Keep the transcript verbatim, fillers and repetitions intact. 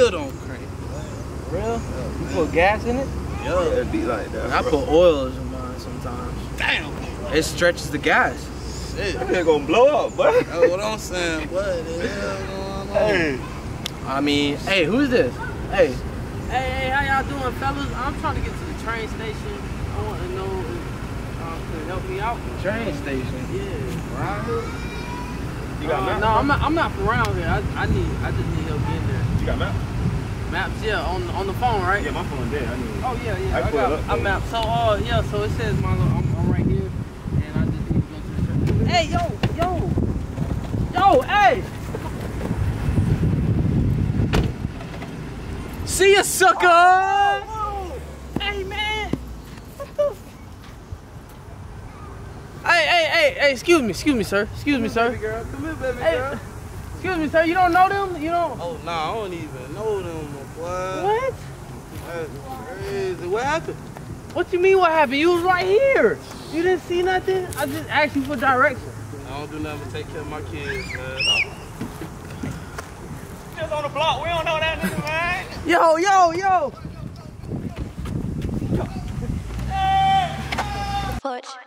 still don't crank. For real? Yeah, you put gas in it? Yeah, it'd be like that. I bro. put oils in mine sometimes. Damn. It stretches the gas. Shit. That nigga gonna blow up, boy. That's what I'm saying. What the hell going on? Hey. I mean, hey, who's this? Hey. Hey, hey, how y'all doing, fellas? I'm trying to get to the train station. I want to know if um, could help me out. Train station? Yeah. Around here? You got uh, maps? No, I'm not, I'm not from around here. I, I need, I just need help getting there. You got maps? Maps, yeah, on on the phone, right? Yeah, my phone there. I need. Oh yeah, yeah. I, I got I map. So, uh, yeah. So it says my little, I'm, I'm right here, and I just need to go to the train. Hey, yo, yo, yo, hey. See ya, sucker! Oh, oh, oh. Hey, man! What the f Hey, hey, hey, hey, excuse me, excuse me, sir. Excuse Come me, sir. Baby girl. Come here, baby hey. girl. Excuse me, sir. You don't know them? You don't? Oh, no, nah, I don't even know them, my boy. What? That's crazy. What happened? What you mean, what happened? You was right here. You didn't see nothing? I just asked you for directions. I don't do nothing but take care of my kids, man. Just on the block. We don't know that nigga, man. Yo, yo, yo. Hey, hey.